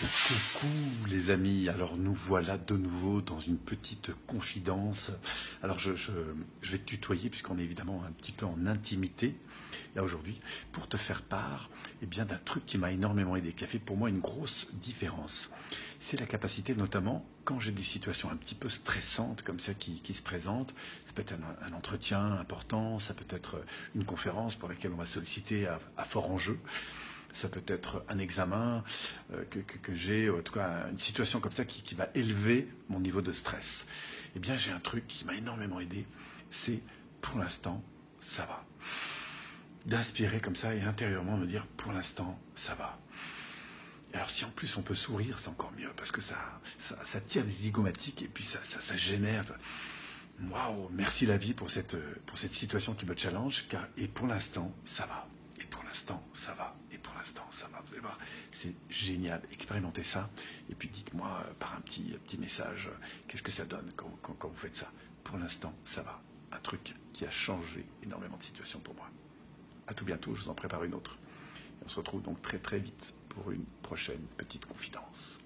Coucou les amis, alors nous voilà de nouveau dans une petite confidence. Alors je vais te tutoyer puisqu'on est évidemment un petit peu en intimité là aujourd'hui pour te faire part d'un truc qui m'a énormément aidé, qui a fait pour moi une grosse différence. C'est la capacité, notamment quand j'ai des situations un petit peu stressantes comme ça qui se présentent. Ça peut être un entretien important, ça peut être une conférence pour laquelle on va solliciter à fort enjeu. Ça peut être un examen que j'ai, en tout cas une situation comme ça qui va élever mon niveau de stress. Eh bien, j'ai un truc qui m'a énormément aidé, c'est pour l'instant, ça va. D'inspirer comme ça et intérieurement me dire pour l'instant, ça va. Alors si en plus on peut sourire, c'est encore mieux parce que ça tire des zygomatiques et puis ça génère. Waouh, merci la vie pour cette situation qui me challenge et pour l'instant, ça va. Et pour l'instant, ça va. Et pour l'instant, ça va. Vous allez voir, c'est génial. Expérimentez ça. Et puis dites-moi par un petit message, qu'est-ce que ça donne quand vous faites ça. Pour l'instant, ça va. Un truc qui a changé énormément de situation pour moi. À tout bientôt, je vous en prépare une autre. Et on se retrouve donc très très vite pour une prochaine petite confidence.